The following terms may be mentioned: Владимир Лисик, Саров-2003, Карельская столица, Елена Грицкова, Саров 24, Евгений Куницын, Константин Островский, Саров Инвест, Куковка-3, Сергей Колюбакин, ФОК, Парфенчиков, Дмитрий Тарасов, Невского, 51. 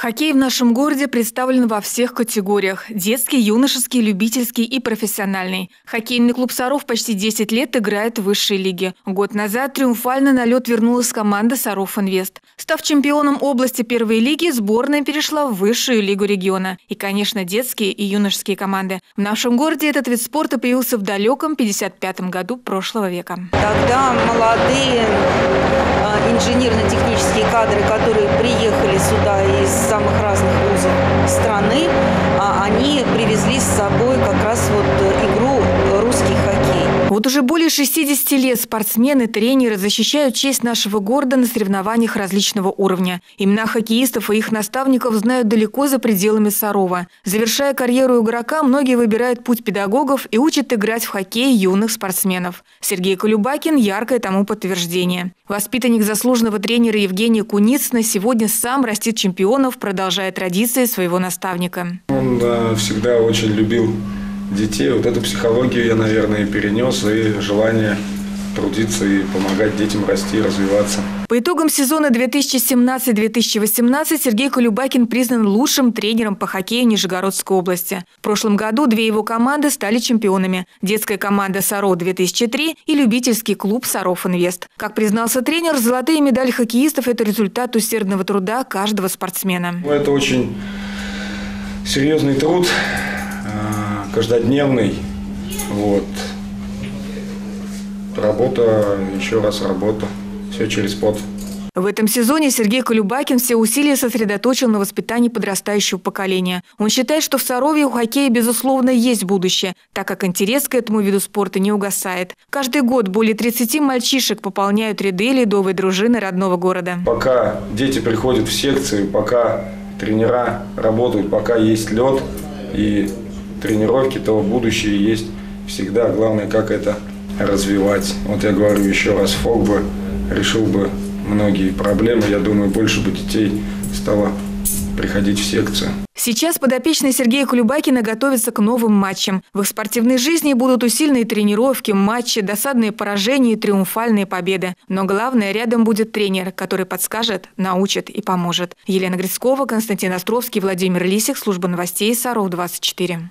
Хоккей в нашем городе представлен во всех категориях – детский, юношеский, любительский и профессиональный. Хоккейный клуб «Саров» почти 10 лет играет в высшей лиге. Год назад триумфально на лед вернулась команда «Саров Инвест». Став чемпионом области первой лиги, сборная перешла в высшую лигу региона. И, конечно, детские и юношеские команды. В нашем городе этот вид спорта появился в далеком 55-м году прошлого века. Тогда молодые инженерно-технические кадры, которые приехали сюда из самых разных вузов страны, они привезли с собой как раз игру «русский хоккей». Вот уже более 60 лет спортсмены, тренеры защищают честь нашего города на соревнованиях различного уровня. Имена хоккеистов и их наставников знают далеко за пределами Сарова. Завершая карьеру игрока, многие выбирают путь педагогов и учат играть в хоккей юных спортсменов. Сергей Колюбакин – яркое тому подтверждение. Воспитанник заслуженного тренера Евгения Куницына сегодня сам растит чемпионов, продолжая традиции своего наставника. Он всегда очень любил детей. Вот эту психологию я, наверное, и перенес, и желание трудиться и помогать детям расти и развиваться. По итогам сезона 2017-2018 Сергей Колюбакин признан лучшим тренером по хоккею Нижегородской области. В прошлом году две его команды стали чемпионами – детская команда «Саров-2003» и любительский клуб «Саров Инвест». Как признался тренер, золотые медали хоккеистов – это результат усердного труда каждого спортсмена. Это очень серьезный труд, каждодневный. Работа, еще раз работа. Все через спорт. В этом сезоне Сергей Колюбакин все усилия сосредоточил на воспитании подрастающего поколения. Он считает, что в Сарове у хоккея, безусловно, есть будущее, так как интерес к этому виду спорта не угасает. Каждый год более 30 мальчишек пополняют ряды ледовой дружины родного города. Пока дети приходят в секции, пока тренера работают, пока есть лед и тренировки, то будущее есть всегда. Главное, как это развивать. Вот я говорю еще раз, ФОК бы решил бы многие проблемы. Я думаю, больше бы детей стало приходить в секцию. Сейчас подопечные Сергея Колюбакина готовятся к новым матчам. В их спортивной жизни будут усиленные тренировки, матчи, досадные поражения и триумфальные победы. Но главное, рядом будет тренер, который подскажет, научит и поможет. Елена Грицкова, Константин Островский, Владимир Лисик, служба новостей «Саров 24».